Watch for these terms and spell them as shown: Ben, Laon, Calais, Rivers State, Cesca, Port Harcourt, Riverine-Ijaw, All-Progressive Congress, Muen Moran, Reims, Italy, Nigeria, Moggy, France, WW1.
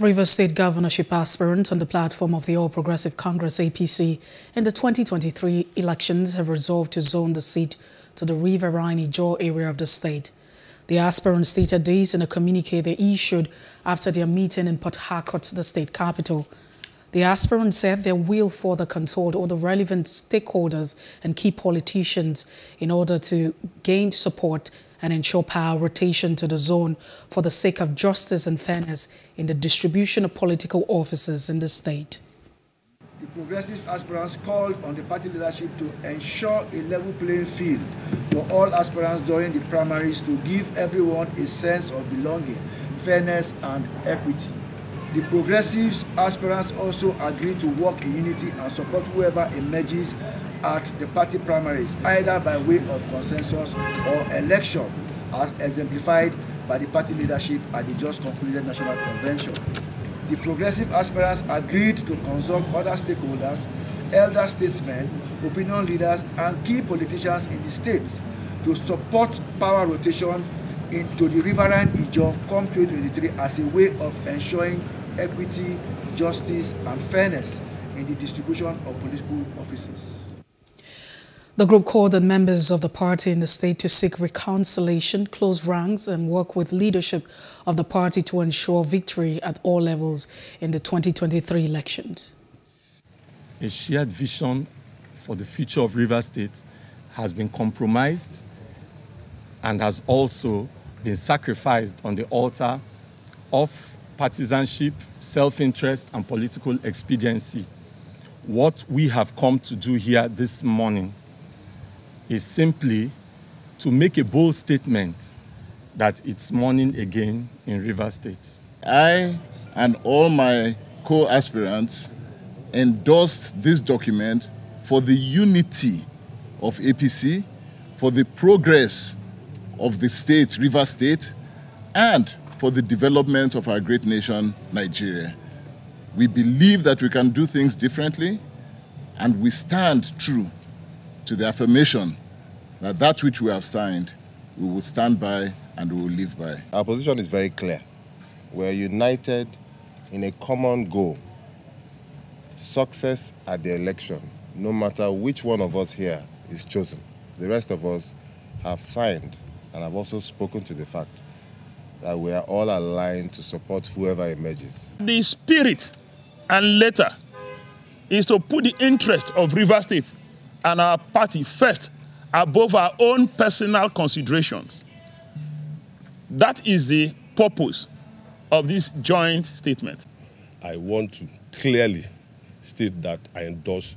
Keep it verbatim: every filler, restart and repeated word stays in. Rivers State governorship aspirants on the platform of the All-Progressive Congress A P C in the twenty twenty-three elections have resolved to zone the seat to the Riverine-Ijaw area of the state. The aspirants stated this in a communique they issued after their meeting in Port Harcourt, the state capital. The aspirants said they will further consult all the relevant stakeholders and key politicians in order to gain support and ensure power rotation to the zone for the sake of justice and fairness in the distribution of political offices in the state. The progressive aspirants called on the party leadership to ensure a level playing field for all aspirants during the primaries to give everyone a sense of belonging, fairness and equity. The progressive aspirants also agreed to work in unity and support whoever emerges at the party primaries, either by way of consensus or election, as exemplified by the party leadership at the just concluded national convention. The progressive aspirants agreed to consult other stakeholders, elder statesmen, opinion leaders, and key politicians in the state to support power rotation into the Riverine-Ijaw come twenty twenty-three as a way of ensuring equity, justice, and fairness in the distribution of political offices. The group called on members of the party in the state to seek reconciliation, close ranks, and work with leadership of the party to ensure victory at all levels in the twenty twenty-three elections. A shared vision for the future of Rivers State has been compromised and has also been sacrificed on the altar of partisanship, self-interest, and political expediency. What we have come to do here this morning is simply to make a bold statement that it's morning again in Rivers State. I and all my co-aspirants endorsed this document for the unity of A P C, for the progress of the state, Rivers State, and for the development of our great nation, Nigeria. We believe that we can do things differently, and we stand true to the affirmation that that which we have signed, we will stand by and we will live by. Our position is very clear. We're united in a common goal, success at the election, no matter which one of us here is chosen. The rest of us have signed and have also spoken to the fact that we are all aligned to support whoever emerges. The spirit and letter is to put the interest of Rivers State and our party first above our own personal considerations. That is the purpose of this joint statement. I want to clearly state that I endorse